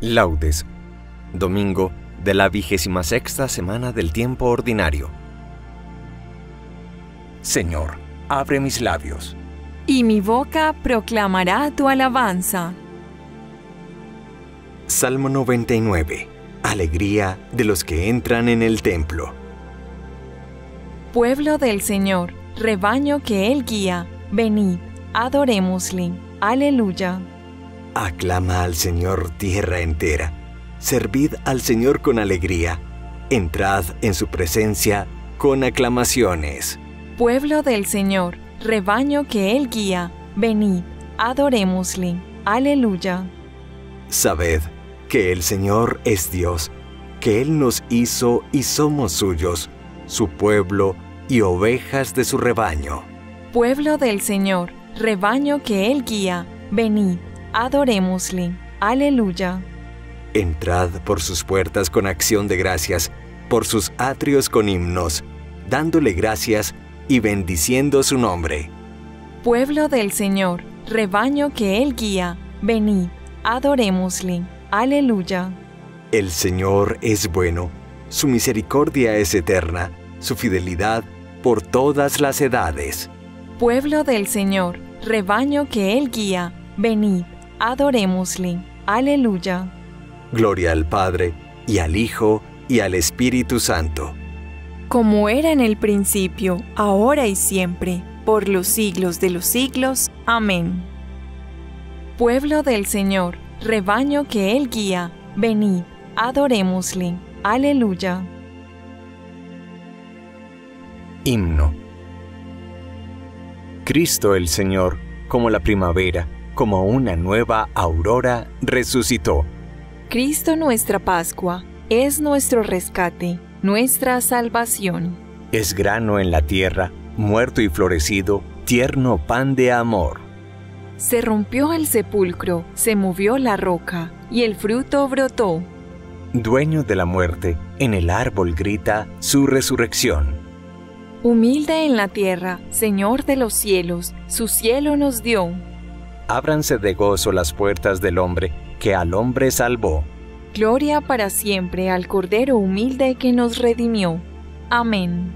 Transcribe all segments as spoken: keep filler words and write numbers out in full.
Laudes, domingo de la vigésima sexta semana del tiempo ordinario. Señor, abre mis labios, y mi boca proclamará tu alabanza. Salmo noventa y nueve. Alegría de los que entran en el templo. Pueblo del Señor, rebaño que Él guía, venid, adorémosle. Aleluya. Aclama al Señor tierra entera, servid al Señor con alegría, entrad en su presencia con aclamaciones. Pueblo del Señor, rebaño que Él guía, venid, adorémosle. Aleluya. Sabed que el Señor es Dios, que Él nos hizo y somos suyos, su pueblo y ovejas de su rebaño. Pueblo del Señor, rebaño que Él guía, venid, adorémosle. Aleluya. Entrad por sus puertas con acción de gracias, por sus atrios con himnos, dándole gracias y bendiciendo su nombre. Pueblo del Señor, rebaño que Él guía, venid, adorémosle. Aleluya. El Señor es bueno, su misericordia es eterna, su fidelidad por todas las edades. Pueblo del Señor, rebaño que Él guía, venid, adorémosle. Aleluya. Gloria al Padre, y al Hijo, y al Espíritu Santo. Como era en el principio, ahora y siempre, por los siglos de los siglos. Amén. Pueblo del Señor, rebaño que Él guía, venid, adorémosle. Aleluya. Himno. Cristo el Señor, como la primavera, como una nueva aurora, resucitó. Cristo nuestra Pascua, es nuestro rescate, nuestra salvación. Es grano en la tierra, muerto y florecido, tierno pan de amor. Se rompió el sepulcro, se movió la roca, y el fruto brotó. Dueño de la muerte, en el árbol grita su resurrección. Humilde en la tierra, Señor de los cielos, su cielo nos dio. Ábranse de gozo las puertas del hombre, que al hombre salvó. Gloria para siempre al Cordero humilde que nos redimió. Amén.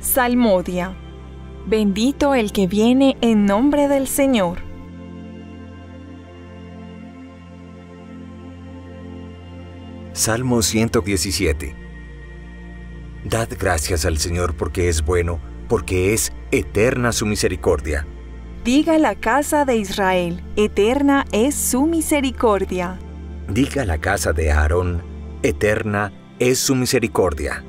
Salmodia. Bendito el que viene en nombre del Señor. Salmo ciento diecisiete. Dad gracias al Señor porque es bueno, porque es eterna su misericordia. Diga la casa de Israel, eterna es su misericordia. Diga la casa de Aarón, eterna es su misericordia.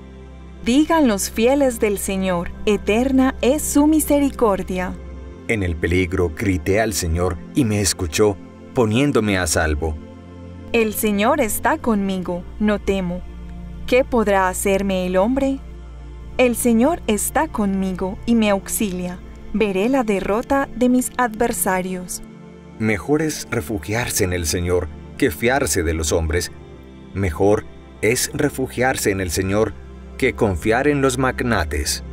Digan los fieles del Señor, eterna es su misericordia. En el peligro grité al Señor y me escuchó, poniéndome a salvo. El Señor está conmigo, no temo. ¿Qué podrá hacerme el hombre? El Señor está conmigo y me auxilia. Veré la derrota de mis adversarios. Mejor es refugiarse en el Señor que fiarse de los hombres. Mejor es refugiarse en el Señor que confiar en los magnates.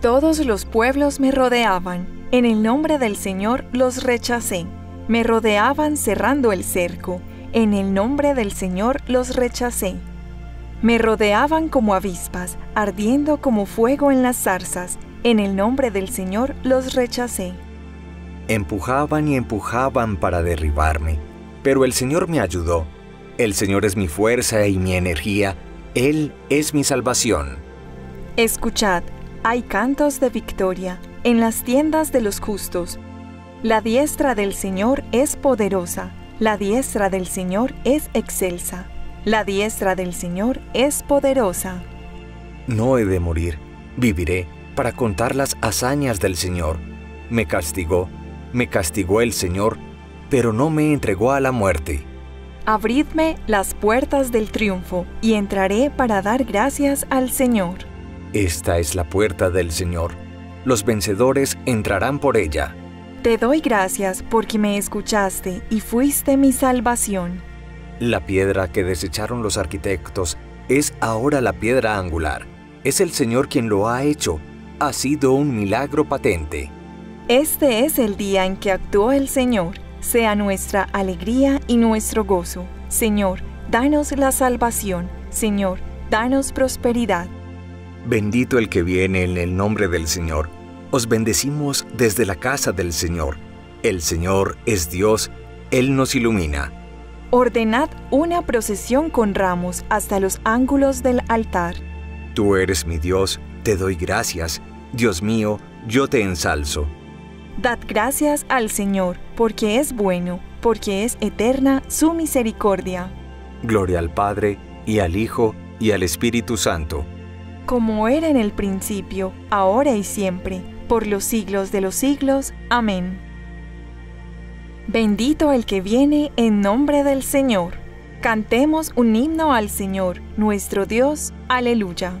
Todos los pueblos me rodeaban. En el nombre del Señor los rechacé. Me rodeaban cerrando el cerco. En el nombre del Señor los rechacé. Me rodeaban como avispas, ardiendo como fuego en las zarzas. En el nombre del Señor los rechacé. Empujaban y empujaban para derribarme, pero el Señor me ayudó. El Señor es mi fuerza y mi energía, Él es mi salvación. Escuchad, hay cantos de victoria en las tiendas de los justos. La diestra del Señor es poderosa, la diestra del Señor es excelsa, la diestra del Señor es poderosa. No he de morir, viviré para contar las hazañas del Señor. Me castigó, me castigó el Señor, pero no me entregó a la muerte. Abridme las puertas del triunfo, y entraré para dar gracias al Señor. Esta es la puerta del Señor. Los vencedores entrarán por ella. Te doy gracias porque me escuchaste y fuiste mi salvación. La piedra que desecharon los arquitectos es ahora la piedra angular. Es el Señor quien lo ha hecho. Ha sido un milagro patente. Este es el día en que actuó el Señor. Sea nuestra alegría y nuestro gozo. Señor, danos la salvación. Señor, danos prosperidad. Bendito el que viene en el nombre del Señor. Os bendecimos desde la casa del Señor. El Señor es Dios, Él nos ilumina. Ordenad una procesión con ramos hasta los ángulos del altar. Tú eres mi Dios, te doy gracias. Dios mío, yo te ensalzo. Dad gracias al Señor, porque es bueno, porque es eterna su misericordia. Gloria al Padre, y al Hijo, y al Espíritu Santo. Como era en el principio, ahora y siempre, por los siglos de los siglos. Amén. Bendito el que viene en nombre del Señor. Cantemos un himno al Señor, nuestro Dios. Aleluya.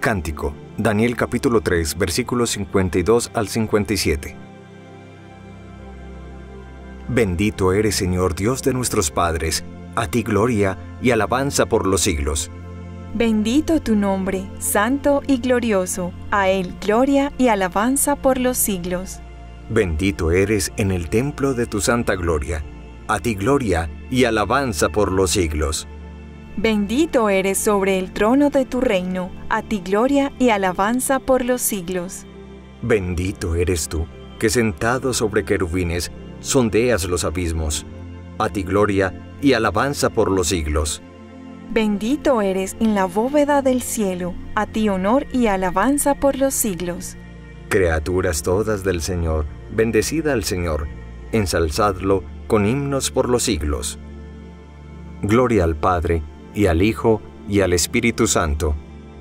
Cántico, Daniel capítulo tres, versículos cincuenta y dos al cincuenta y siete. Bendito eres, Señor, Dios de nuestros padres, a ti gloria y alabanza por los siglos. Bendito tu nombre, santo y glorioso, a él gloria y alabanza por los siglos. Bendito eres en el templo de tu santa gloria, a ti gloria y alabanza por los siglos. Bendito eres sobre el trono de tu reino, a ti gloria y alabanza por los siglos. Bendito eres tú, que sentado sobre querubines, sondeas los abismos, a ti gloria y alabanza por los siglos. Bendito eres en la bóveda del cielo, a ti honor y alabanza por los siglos. Criaturas todas del Señor, bendecida al Señor, ensalzadlo con himnos por los siglos. Gloria al Padre, y al Hijo, y al Espíritu Santo.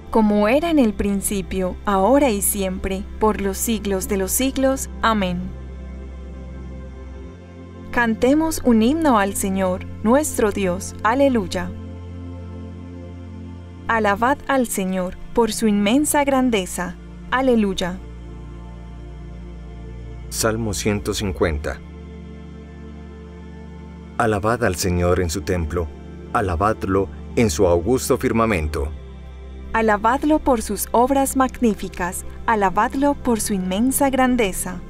Como era en el principio, ahora y siempre, por los siglos de los siglos. Amén. Cantemos un himno al Señor, nuestro Dios. Aleluya. Alabad al Señor por su inmensa grandeza. Aleluya. Salmo ciento cincuenta. Alabad al Señor en su templo, alabadlo en su augusto firmamento. Alabadlo por sus obras magníficas, alabadlo por su inmensa grandeza.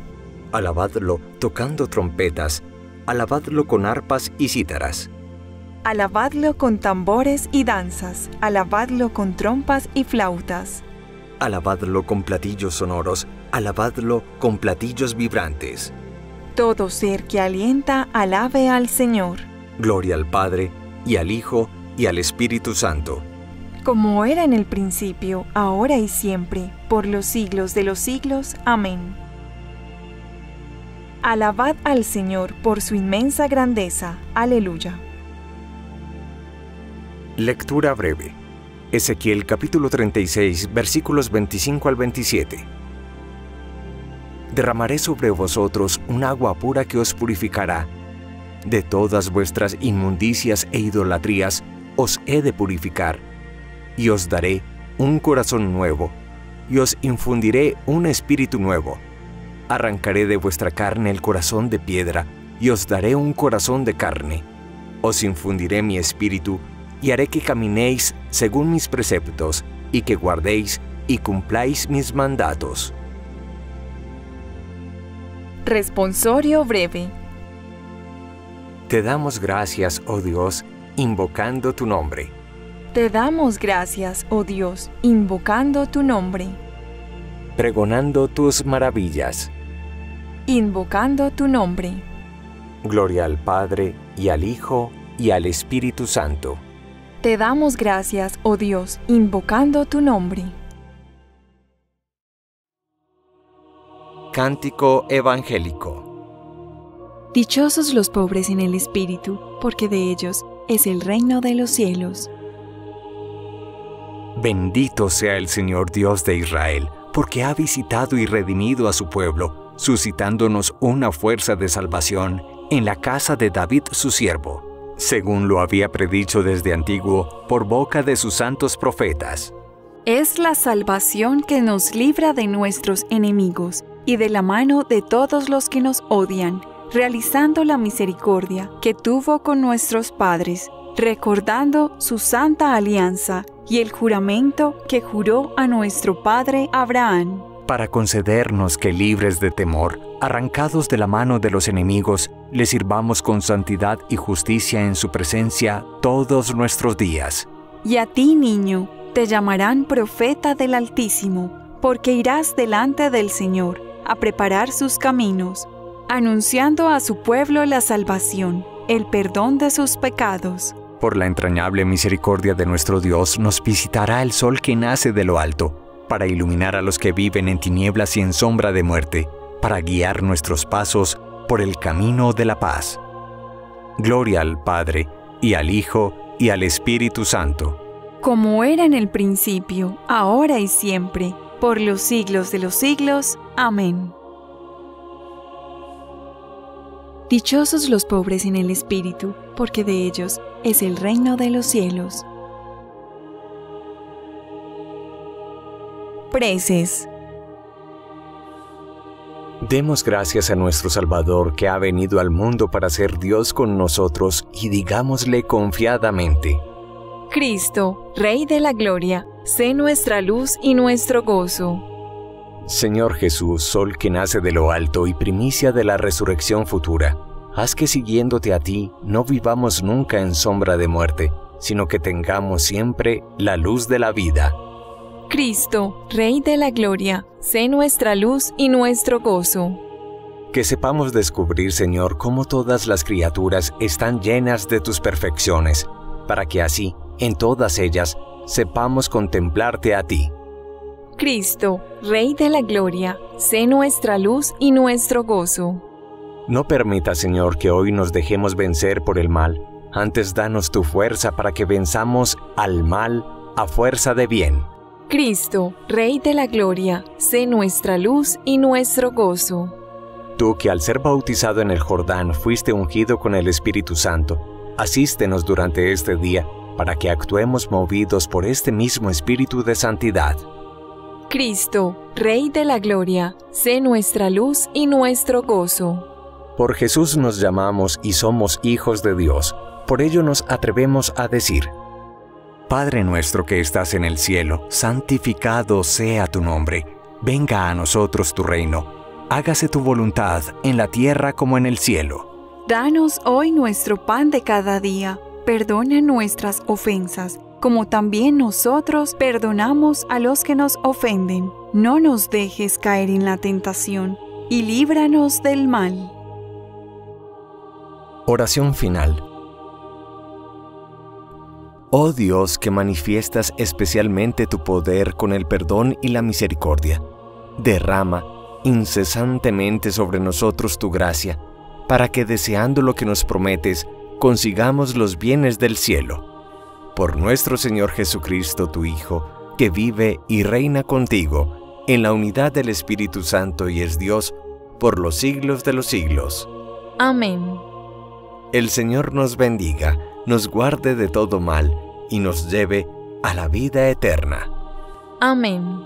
Alabadlo tocando trompetas, alabadlo con arpas y cítaras. Alabadlo con tambores y danzas, alabadlo con trompas y flautas. Alabadlo con platillos sonoros, alabadlo con platillos vibrantes. Todo ser que alienta, alabe al Señor. Gloria al Padre, y al Hijo, y al Espíritu Santo. Como era en el principio, ahora y siempre, por los siglos de los siglos. Amén. Alabad al Señor por su inmensa grandeza. Aleluya. Lectura breve. Ezequiel capítulo treinta y seis, versículos veinticinco al veintisiete. Derramaré sobre vosotros un agua pura que os purificará. De todas vuestras inmundicias e idolatrías os he de purificar. Y os daré un corazón nuevo, y os infundiré un espíritu nuevo. Arrancaré de vuestra carne el corazón de piedra, y os daré un corazón de carne. Os infundiré mi espíritu, y haré que caminéis según mis preceptos, y que guardéis y cumpláis mis mandatos. Responsorio breve. Te damos gracias, oh Dios, invocando tu nombre. Te damos gracias, oh Dios, invocando tu nombre. Pregonando tus maravillas. Invocando tu nombre. Gloria al Padre, y al Hijo, y al Espíritu Santo. Te damos gracias, oh Dios, invocando tu nombre. Cántico evangélico. Dichosos los pobres en el espíritu, porque de ellos es el reino de los cielos. Bendito sea el Señor Dios de Israel, porque ha visitado y redimido a su pueblo, suscitándonos una fuerza de salvación en la casa de David su siervo, según lo había predicho desde antiguo por boca de sus santos profetas. Es la salvación que nos libra de nuestros enemigos y de la mano de todos los que nos odian, realizando la misericordia que tuvo con nuestros padres, recordando su santa alianza y el juramento que juró a nuestro padre Abraham, para concedernos que, libres de temor, arrancados de la mano de los enemigos, le sirvamos con santidad y justicia en su presencia todos nuestros días. Y a ti, niño, te llamarán profeta del Altísimo, porque irás delante del Señor a preparar sus caminos, anunciando a su pueblo la salvación, el perdón de sus pecados. Por la entrañable misericordia de nuestro Dios nos visitará el sol que nace de lo alto, para iluminar a los que viven en tinieblas y en sombra de muerte, para guiar nuestros pasos por el camino de la paz. Gloria al Padre, y al Hijo, y al Espíritu Santo. Como era en el principio, ahora y siempre, por los siglos de los siglos. Amén. Dichosos los pobres en el espíritu, porque de ellos es el reino de los cielos. Preces. Demos gracias a nuestro Salvador que ha venido al mundo para ser Dios con nosotros, y digámosle confiadamente: Cristo, Rey de la Gloria, sé nuestra luz y nuestro gozo. Señor Jesús, sol que nace de lo alto y primicia de la resurrección futura, haz que siguiéndote a ti no vivamos nunca en sombra de muerte, sino que tengamos siempre la luz de la vida. Cristo, Rey de la Gloria, sé nuestra luz y nuestro gozo. Que sepamos descubrir, Señor, cómo todas las criaturas están llenas de tus perfecciones, para que así, en todas ellas, sepamos contemplarte a ti. Cristo, Rey de la Gloria, sé nuestra luz y nuestro gozo. No permita, Señor, que hoy nos dejemos vencer por el mal. Antes danos tu fuerza para que venzamos al mal a fuerza de bien. Cristo, Rey de la Gloria, sé nuestra luz y nuestro gozo. Tú que al ser bautizado en el Jordán fuiste ungido con el Espíritu Santo, asístenos durante este día para que actuemos movidos por este mismo espíritu de santidad. Cristo, Rey de la Gloria, sé nuestra luz y nuestro gozo. Por Jesús nos llamamos y somos hijos de Dios. Por ello nos atrevemos a decir: Padre nuestro que estás en el cielo, santificado sea tu nombre. Venga a nosotros tu reino. Hágase tu voluntad en la tierra como en el cielo. Danos hoy nuestro pan de cada día. Perdona nuestras ofensas, como también nosotros perdonamos a los que nos ofenden. No nos dejes caer en la tentación, y líbranos del mal. Oración final. Oh Dios, que manifiestas especialmente tu poder con el perdón y la misericordia, derrama incesantemente sobre nosotros tu gracia, para que, deseando lo que nos prometes, consigamos los bienes del cielo. Por nuestro Señor Jesucristo, tu Hijo, que vive y reina contigo, en la unidad del Espíritu Santo y es Dios, por los siglos de los siglos. Amén. El Señor nos bendiga, nos guarde de todo mal, y nos lleve a la vida eterna. Amén.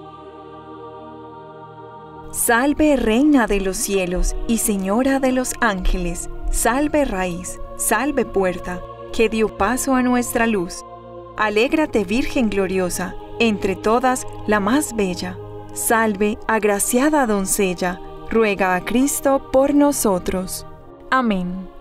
Salve, Reina de los cielos y Señora de los ángeles, salve raíz, salve puerta, que dio paso a nuestra luz. Alégrate, Virgen gloriosa, entre todas la más bella. Salve, agraciada doncella, ruega a Cristo por nosotros. Amén.